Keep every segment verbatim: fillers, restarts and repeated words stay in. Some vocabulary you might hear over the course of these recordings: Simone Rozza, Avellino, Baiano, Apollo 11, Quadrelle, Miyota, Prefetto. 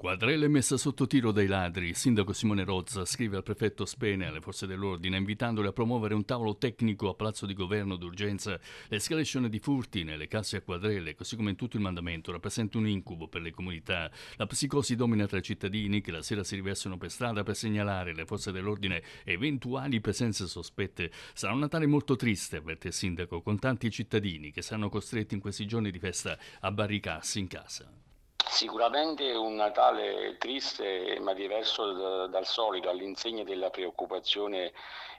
Quadrelle messa sotto tiro dai ladri. Il sindaco Simone Rozza scrive al prefetto Spene e alle forze dell'ordine invitandole a promuovere un tavolo tecnico a Palazzo di Governo d'urgenza. L'escalation di furti nelle case a Quadrelle, così come in tutto il mandamento, rappresenta un incubo per le comunità. La psicosi domina tra i cittadini che la sera si riversano per strada per segnalare alle forze dell'ordine eventuali presenze sospette. Sarà un Natale molto triste, avverte il sindaco, con tanti cittadini che saranno costretti in questi giorni di festa a barricarsi in casa. Sicuramente un Natale triste ma diverso da, dal solito, all'insegna della preoccupazione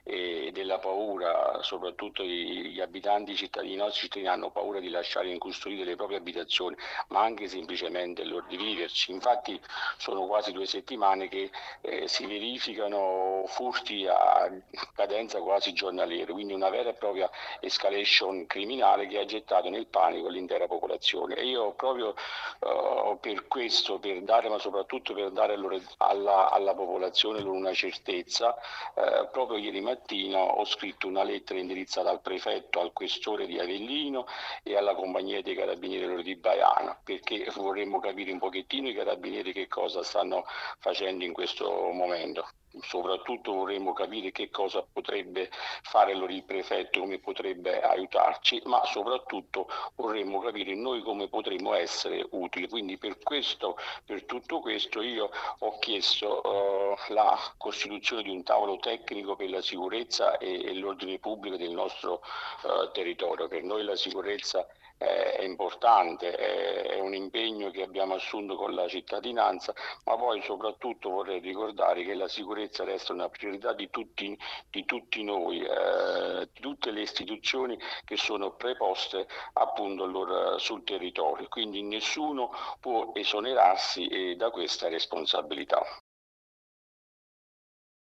e della paura. Soprattutto gli abitanti, cittadini, i nostri cittadini hanno paura di lasciare incustodite le proprie abitazioni, ma anche semplicemente loro di viverci. Infatti sono quasi due settimane che eh, si verificano furti a cadenza quasi giornaliera, quindi una vera e propria escalation criminale che ha gettato nel panico l'intera popolazione. E io proprio eh, per questo, per dare, ma soprattutto per dare loro, alla, alla popolazione loro una certezza, eh, proprio ieri mattina ho scritto una lettera indirizzata al prefetto, al questore di Avellino e alla compagnia dei carabinieri di Baiano, perché vorremmo capire un pochettino i carabinieri che cosa stanno facendo in questo momento. Soprattutto vorremmo capire che cosa potrebbe fare il prefetto, come potrebbe aiutarci, ma soprattutto vorremmo capire noi come potremmo essere utili. Quindi per questo, per tutto questo io ho chiesto uh, la costituzione di un tavolo tecnico per la sicurezza e, e l'ordine pubblico del nostro uh, territorio. Per noi la sicurezza è importante, è un impegno che abbiamo assunto con la cittadinanza, ma poi soprattutto vorrei ricordare che la sicurezza resta una priorità di tutti, di tutti noi, eh, di tutte le istituzioni che sono preposte appunto loro, sul territorio, quindi nessuno può esonerarsi eh, da questa responsabilità.